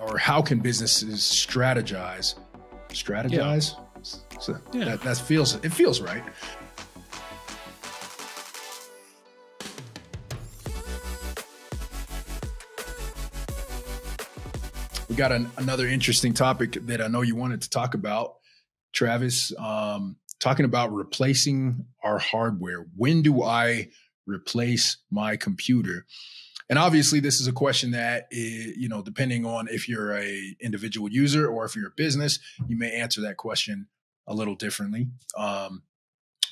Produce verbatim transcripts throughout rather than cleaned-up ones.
or how can businesses strategize? Strategize? Yeah. So yeah. That, that feels, it feels right. We got an, another interesting topic that I know you wanted to talk about, Travis, um, talking about replacing our hardware. When do I replace my computer? And obviously this is a question that, is, you know, depending on if you're a individual user or if you're a business, you may answer that question a little differently. Um,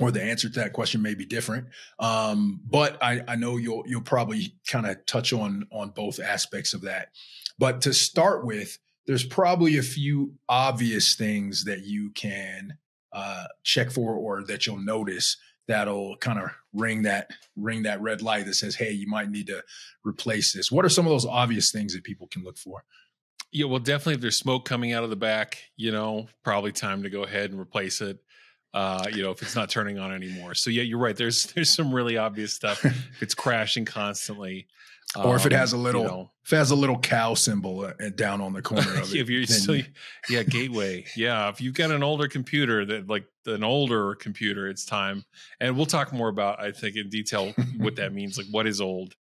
or the answer to that question may be different. Um, but I, I know you'll, you'll probably kind of touch on, on both aspects of that. But to start with, there's probably a few obvious things that you can uh, check for, or that you'll notice that'll kind of ring that ring that red light that says, hey, you might need to replace this. What are some of those obvious things that people can look for? Yeah, well, definitely if there's smoke coming out of the back, you know, probably time to go ahead and replace it. Uh, you know, if it's not turning on anymore. So yeah, you're right. There's there's some really obvious stuff. If it's crashing constantly. Or um, if it has a little, you know, if it has a little cow symbol down on the corner of it. If you're still, yeah, gateway. Yeah, if you've got an older computer, that like an older computer, it's time. And we'll talk more about, I think, in detail what that means, like what is old.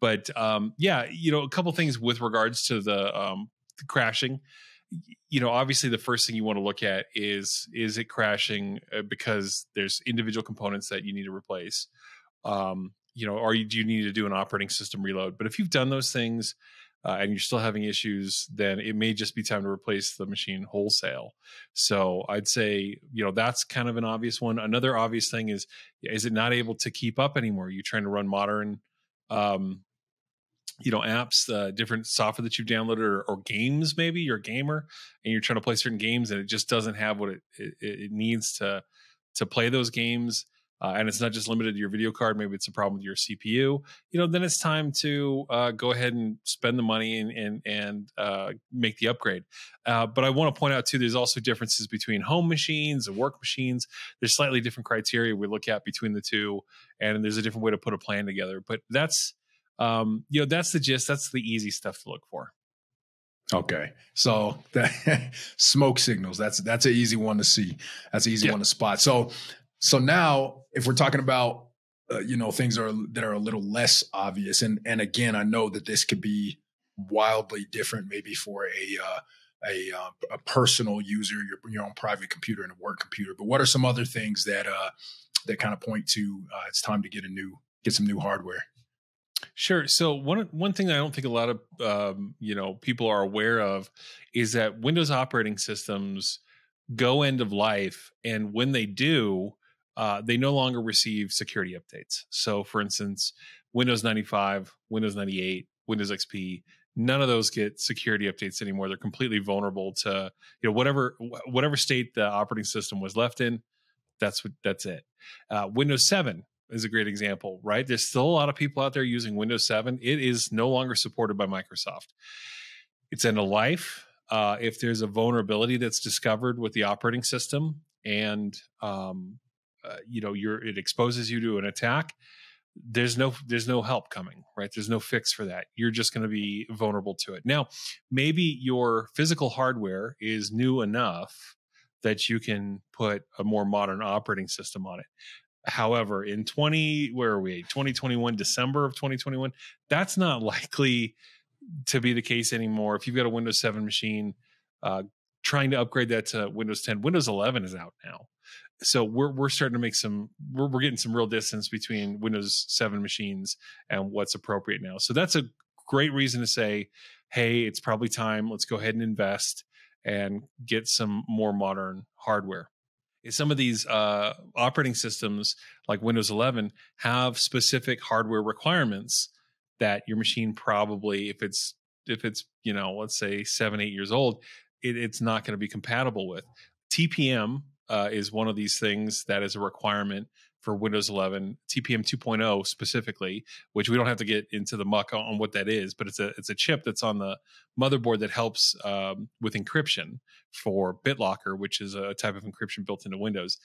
But um, yeah, you know, a couple things with regards to the, um, the crashing. You know, obviously, the first thing you want to look at is is it crashing because there's individual components that you need to replace. Um, You know, or you, do you need to do an operating system reload? But if you've done those things uh, and you're still having issues, then it may just be time to replace the machine wholesale. So I'd say, you know, that's kind of an obvious one. Another obvious thing is, is it not able to keep up anymore? You're trying to run modern, um, you know, apps, uh, different software that you've downloaded, or, or games, maybe you're a gamer and you're trying to play certain games and it just doesn't have what it, it, it needs to, to play those games. Uh, and it's not just limited to your video card. Maybe it's a problem with your C P U. You know, then it's time to uh, go ahead and spend the money and and, and uh, make the upgrade. Uh, but I want to point out too, there's also differences between home machines and work machines. There's slightly different criteria we look at between the two, and there's a different way to put a plan together. But that's um, you know, that's the gist. That's the easy stuff to look for. Okay, so that smoke signals. That's that's an easy one to see. That's an easy yeah. one to spot. So. So now if we're talking about, uh, you know, things are, that are a little less obvious. And, and again, I know that this could be wildly different, maybe for a, uh, a, uh, a personal user, your, your own private computer and a work computer. But what are some other things that, uh, that kind of point to, uh, it's time to get a new, get some new hardware? Sure. So one, one thing that I don't think a lot of, um, you know, people are aware of is that Windows operating systems go end of life. And when they do, Uh, they no longer receive security updates. So for instance, Windows ninety-five, Windows ninety-eight, Windows X P, none of those get security updates anymore. They're completely vulnerable to, you know, whatever, whatever state the operating system was left in. That's what, that's it. Uh, Windows seven is a great example, right? There's still a lot of people out there using Windows seven. It is no longer supported by Microsoft. It's end of life. Uh, if there's a vulnerability that's discovered with the operating system and, um, Uh, you know, you're, it exposes you to an attack. There's no, there's no help coming, right? There's no fix for that. You're just going to be vulnerable to it. Now, maybe your physical hardware is new enough that you can put a more modern operating system on it. However, in twenty, where are we? twenty twenty-one, December of twenty twenty-one, that's not likely to be the case anymore. If you've got a Windows seven machine, uh, trying to upgrade that to Windows ten, Windows eleven is out now. So we're, we're starting to make some, we're, we're getting some real distance between Windows seven machines and what's appropriate now. So that's a great reason to say, hey, it's probably time. Let's go ahead and invest and get some more modern hardware. Some of these uh, operating systems like Windows eleven have specific hardware requirements that your machine probably, if it's, if it's, you know, let's say seven, eight years old, it, it's not going to be compatible with. T P M Uh, is one of these things that is a requirement for Windows eleven, T P M two point oh specifically, which we don't have to get into the muck on, on what that is, but it's a it's a chip that's on the motherboard that helps um, with encryption for BitLocker, which is a type of encryption built into Windows.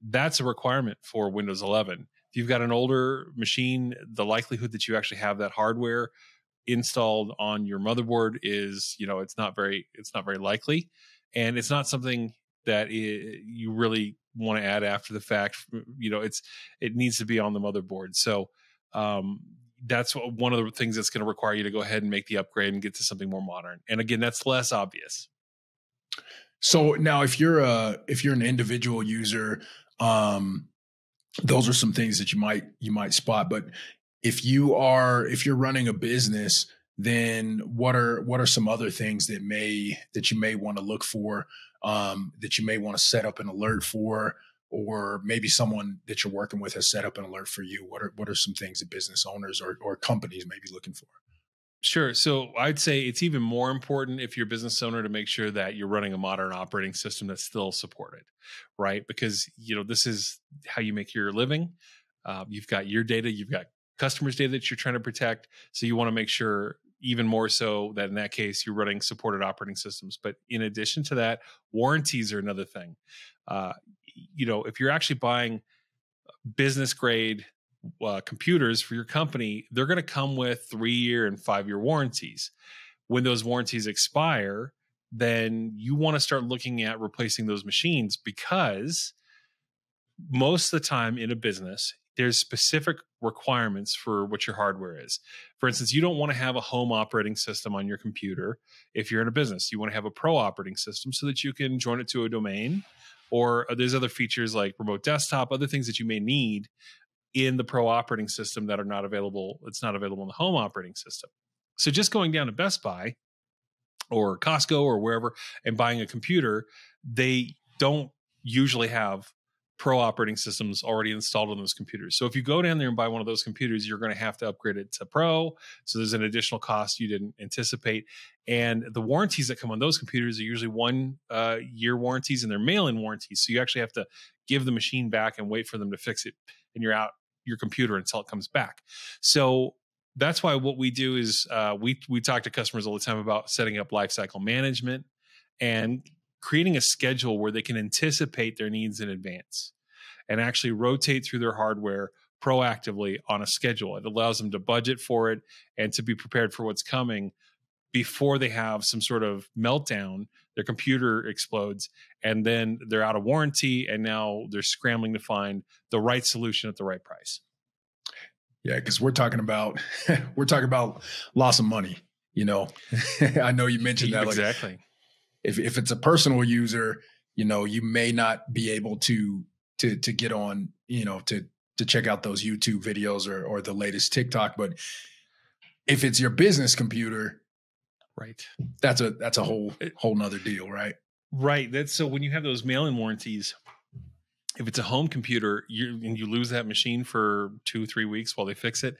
That's a requirement for Windows eleven. If you've got an older machine, the likelihood that you actually have that hardware installed on your motherboard is, you know, it's not very, it's not very likely. And it's not something that it, you really want to add after the fact. You know, it's, it needs to be on the motherboard. So um, that's what, one of the things that's going to require you to go ahead and make the upgrade and get to something more modern. And again, that's less obvious. So now if you're a, if you're an individual user, um, those are some things that you might, you might spot. But if you are, if you're running a business, then what are, what are some other things that may, that you may want to look for, um, that you may want to set up an alert for, or maybe someone that you're working with has set up an alert for you? What are, what are some things that business owners or, or companies may be looking for? Sure. So I'd say it's even more important if you're a business owner to make sure that you're running a modern operating system that's still supported, right? Because, you know, this is how you make your living. Uh, you've got your data, you've got customers' data that you're trying to protect. So you want to make sure even more so that in that case, you're running supported operating systems. But in addition to that, warranties are another thing. Uh, you know, if you're actually buying business grade Uh, computers for your company, they're going to come with three-year and five-year warranties. When those warranties expire, then you want to start looking at replacing those machines, because most of the time in a business, there's specific requirements for what your hardware is. For instance, you don't want to have a home operating system on your computer if you're in a business. You want to have a pro operating system so that you can join it to a domain, or there's other features like remote desktop, other things that you may need in the pro operating system that are not available. It's not available in the home operating system. So just going down to Best Buy or Costco or wherever and buying a computer, they don't usually have pro operating systems already installed on those computers. So if you go down there and buy one of those computers, you're going to have to upgrade it to pro. So there's an additional cost you didn't anticipate. And the warranties that come on those computers are usually one uh, year warranties, and they're mail-in warranties. So you actually have to give the machine back and wait for them to fix it. And you're out your computer until it comes back. So that's why what we do is uh, we, we talk to customers all the time about setting up lifecycle management and creating a schedule where they can anticipate their needs in advance and actually rotate through their hardware proactively on a schedule. It allows them to budget for it and to be prepared for what's coming before they have some sort of meltdown, their computer explodes, and then they're out of warranty, and now they're scrambling to find the right solution at the right price. Yeah, because we're talking about we're talking about loss of money. You know, I know you mentioned that. Exactly. Like, if if it's a personal user, you know, you may not be able to to to get on, you know, to to check out those YouTube videos or or the latest TikTok. But if it's your business computer, right, that's a that's a whole whole nother deal, right? Right. That's so when you have those mail-in warranties, if it's a home computer, you and you lose that machine for two, three weeks while they fix it,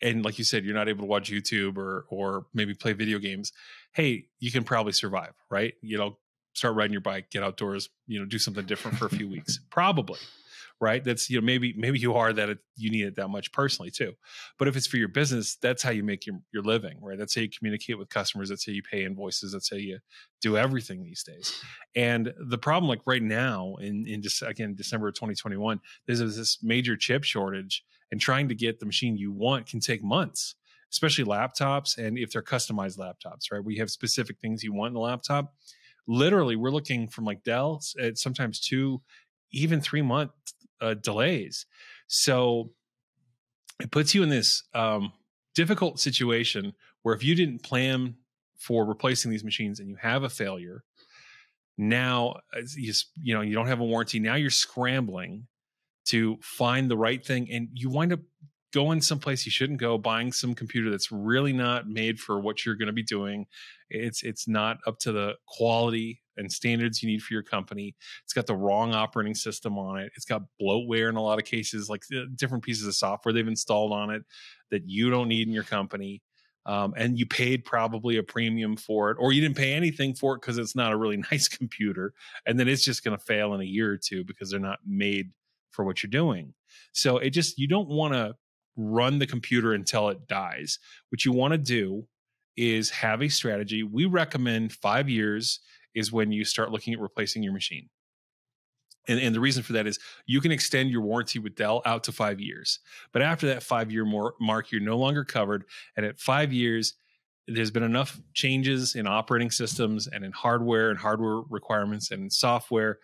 and like you said, you're not able to watch YouTube or or maybe play video games. Hey, you can probably survive, right? You know, start riding your bike, get outdoors, you know, do something different for a few weeks, probably, right? That's, you know, maybe maybe you are that it, you need it that much personally too. But if it's for your business, that's how you make your, your living, right? That's how you communicate with customers. That's how you pay invoices. That's how you do everything these days. And the problem, like right now, in, in just, again, December of twenty twenty-one, there's this major chip shortage, and trying to get the machine you want can take months, especially laptops, and if they're customized laptops, right? We have specific things you want in the laptop. Literally, we're looking from like Dell at sometimes two, even three month uh, delays. So it puts you in this um, difficult situation where if you didn't plan for replacing these machines and you have a failure, now you, you know, you don't have a warranty. Now you're scrambling to find the right thing, and you wind up going someplace you shouldn't go, buying some computer that's really not made for what you're going to be doing. It's it's not up to the quality and standards you need for your company. It's got the wrong operating system on it. It's got bloatware in a lot of cases, like different pieces of software they've installed on it that you don't need in your company. Um, and you paid probably a premium for it, or you didn't pay anything for it because it's not a really nice computer. And then it's just going to fail in a year or two because they're not made for what you're doing. So it just, you don't want to run the computer until it dies. What you want to do is have a strategy. We recommend five years is when you start looking at replacing your machine. And, and the reason for that is you can extend your warranty with Dell out to five years. But after that five-year mark, you're no longer covered. And at five years, there's been enough changes in operating systems and in hardware and hardware requirements and in software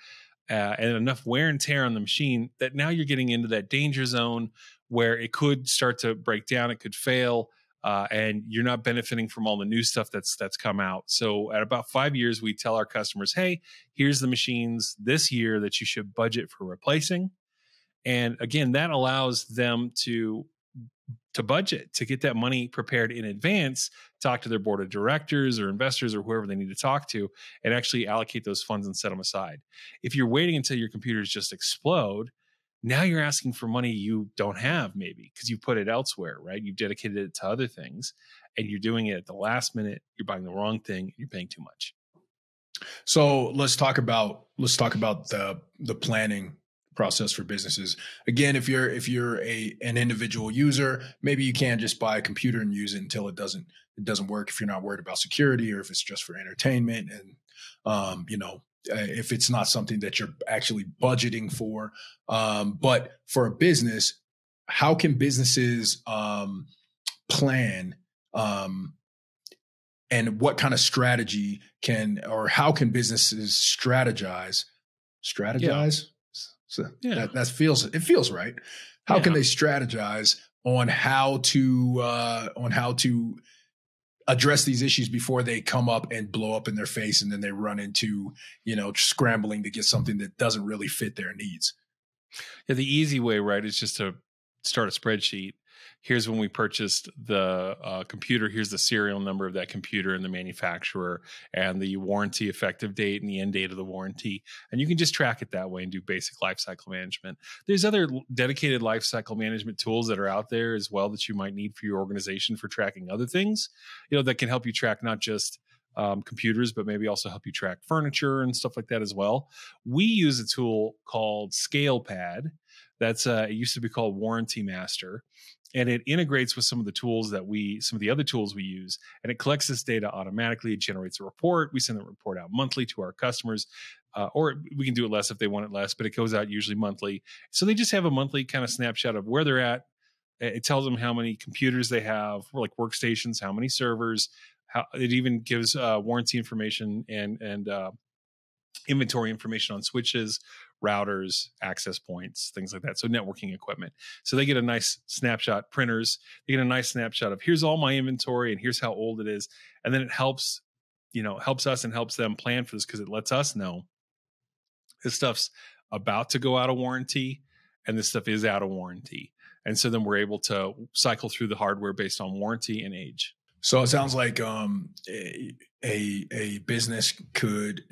uh, and enough wear and tear on the machine that now you're getting into that danger zone where it could start to break down, it could fail, uh, and you're not benefiting from all the new stuff that's that's come out. So at about five years, we tell our customers, hey, here's the machines this year that you should budget for replacing. And again, that allows them to to budget, to get that money prepared in advance, talk to their board of directors or investors or whoever they need to talk to, and actually allocate those funds and set them aside. If you're waiting until your computers just explode, now you're asking for money you don't have, maybe, because you put it elsewhere, right? You've dedicated it to other things, and you're doing it at the last minute. You're buying the wrong thing. And you're paying too much. So let's talk about let's talk about the the planning process for businesses. Again, if you're if you're a an individual user, maybe you can't just buy a computer and use it until it doesn't it doesn't work. If you're not worried about security, or if it's just for entertainment, and um, you know. if it's not something that you're actually budgeting for. Um, but for a business, how can businesses um, plan um, and what kind of strategy can, or how can businesses strategize, strategize? Yeah. So yeah. That, that feels, it feels right. How yeah. can they strategize on how to, uh, on how to address these issues before they come up and blow up in their face, and then they run into, you know, scrambling to get something that doesn't really fit their needs? Yeah, the easy way, right, is just to start a spreadsheet. Here's when we purchased the uh, computer. Here's the serial number of that computer and the manufacturer and the warranty effective date and the end date of the warranty. And you can just track it that way and do basic lifecycle management. There's other dedicated lifecycle management tools that are out there as well that you might need for your organization for tracking other things, you know, that can help you track not just um, computers, but maybe also help you track furniture and stuff like that as well. We use a tool called ScalePad. That's uh, it used to be called Warranty Master. And it integrates with some of the tools that we, some of the other tools we use, and it collects this data automatically. It generates a report. We send the report out monthly to our customers, uh, or we can do it less if they want it less, but it goes out usually monthly. So they just have a monthly kind of snapshot of where they're at. It tells them how many computers they have, or like workstations, how many servers. How, it even gives uh, warranty information and and uh, inventory information on switches, routers, access points, things like that. So networking equipment. So they get a nice snapshot, printers, they get a nice snapshot of here's all my inventory and here's how old it is. And then it helps, you know, helps us and helps them plan for this, because it lets us know this stuff's about to go out of warranty and this stuff is out of warranty. And so then we're able to cycle through the hardware based on warranty and age. So it sounds like um, a, a, a business could,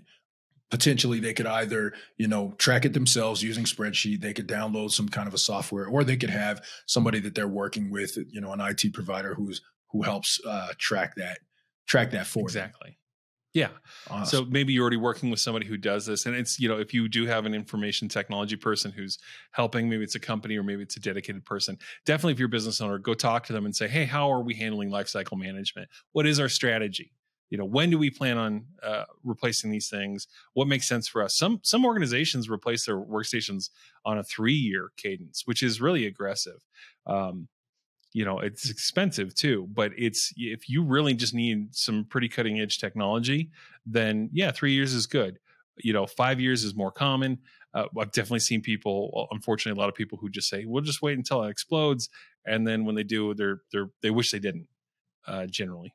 potentially they could either, you know, track it themselves using spreadsheet. They could download some kind of a software, or they could have somebody that they're working with, you know, an I T provider who's who helps uh, track that, track that for them. Exactly. Yeah. Awesome. So maybe you're already working with somebody who does this, and it's, you know, if you do have an information technology person who's helping, maybe it's a company or maybe it's a dedicated person. Definitely, if you're a business owner, go talk to them and say, hey, how are we handling lifecycle management? What is our strategy? You know, when do we plan on uh, replacing these things? What makes sense for us? Some some organizations replace their workstations on a three-year cadence, which is really aggressive. Um, you know, it's expensive too, but it's if you really just need some pretty cutting-edge technology, then yeah, three years is good. You know, five years is more common. Uh, I've definitely seen people, unfortunately, a lot of people who just say, "We'll just wait until it explodes," and then when they do, they're they're they wish they didn't. Uh, generally.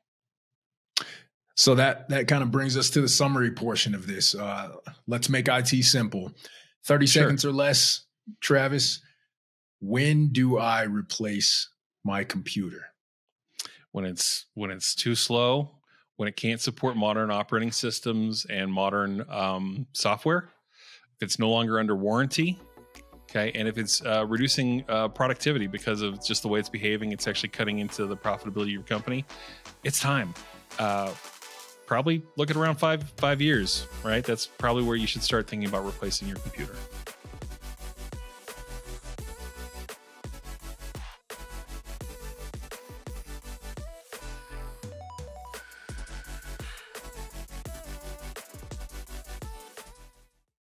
So that that kind of brings us to the summary portion of this. Uh, let's make I T simple. thirty sure. seconds or less, Travis. When do I replace my computer? When it's when it's too slow, when it can't support modern operating systems and modern um, software, if it's no longer under warranty. Okay, and if it's uh, reducing uh, productivity because of just the way it's behaving, it's actually cutting into the profitability of your company. It's time. Uh, Probably look at around five, five years, right? That's probably where you should start thinking about replacing your computer.